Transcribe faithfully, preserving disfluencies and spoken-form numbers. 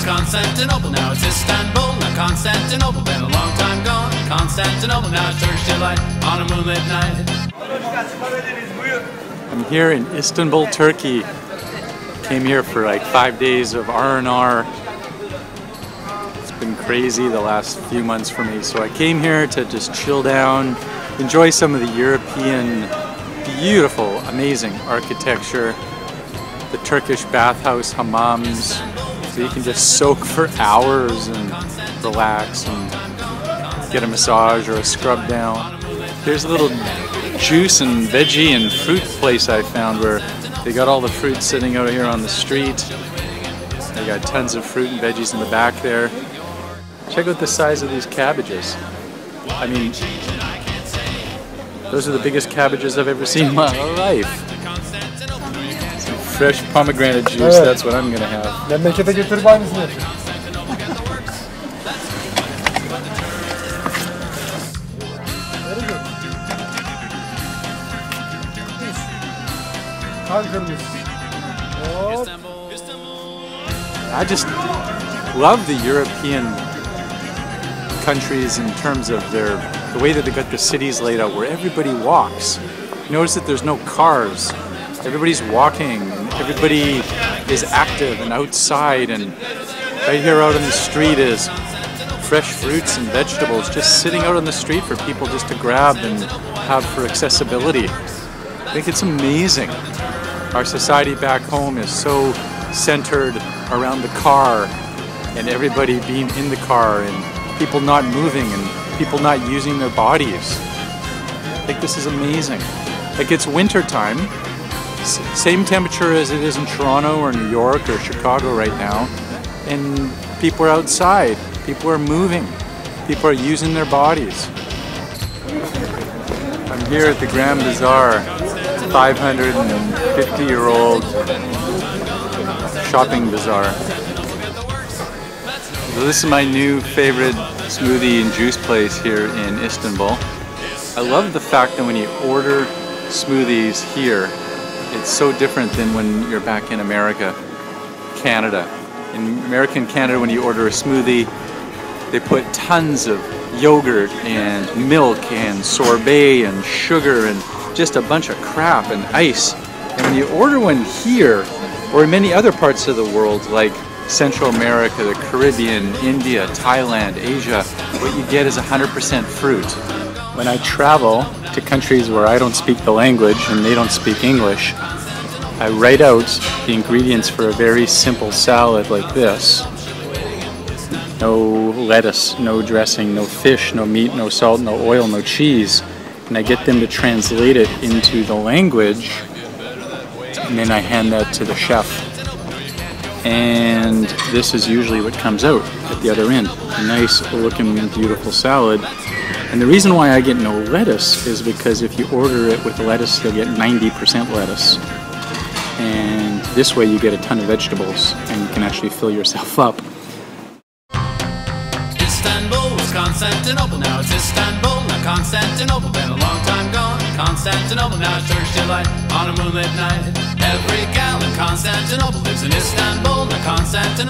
was Constantinople, now it's Istanbul, now Constantinople, been a long time gone, Constantinople, now it's Turkish delight on a moonlit night. I'm here in Istanbul, Turkey. Came here for like five days of R and R. It's been crazy the last few months for me, so I came here to just chill down, enjoy some of the European beautiful, amazing architecture, the Turkish bathhouse hammams, so you can just soak for hours and relax and get a massage or a scrub down. There's a little juice and veggie and fruit place I found where they got all the fruit sitting out here on the street. They got tons of fruit and veggies in the back there. Check out the size of these cabbages. I mean, those are the biggest cabbages I've ever seen in my life. Some fresh pomegranate juice, that's what I'm gonna have. Memlekete götürüp aynısını yapayım. I just love the European countries in terms of their the way that they got the cities laid out, where everybody walks. Notice that there's no cars. Everybody's walking, and everybody is active and outside, and right here out on the street is fresh fruits and vegetables just sitting out on the street for people just to grab and have for accessibility. I think it's amazing. Our society back home is so centered around the car and everybody being in the car and people not moving and people not using their bodies. I think this is amazing. Like, it's winter time, same temperature as it is in Toronto or New York or Chicago right now, and people are outside, people are moving, people are using their bodies. I'm here at the Grand Bazaar, five hundred fifty year old shopping bazaar. This is my new favorite smoothie and juice place here in Istanbul. I love the fact that when you order smoothies here, it's so different than when you're back in America, Canada. In America and Canada, when you order a smoothie, they put tons of yogurt and milk and sorbet and sugar and just a bunch of crap and ice. And when you order one here, or in many other parts of the world, like Central America, the Caribbean, India, Thailand, Asia, what you get is one hundred percent fruit. When I travel to countries where I don't speak the language and they don't speak English, I write out the ingredients for a very simple salad like this. No lettuce, no dressing, no fish, no meat, no salt, no oil, no cheese. And I get them to translate it into the language, and then I hand that to the chef. And this is usually what comes out at the other end. A nice looking beautiful salad. And the reason why I get no lettuce is because if you order it with lettuce, you'll get ninety percent lettuce. And this way you get a ton of vegetables and you can actually fill yourself up. Istanbul was Constantinople, now it's Istanbul, now Constantinople, been a long time gone, Constantinople, now it's Turkish delight on a moonlit night. Every gal in Constantinople lives in Istanbul, now Constantinople.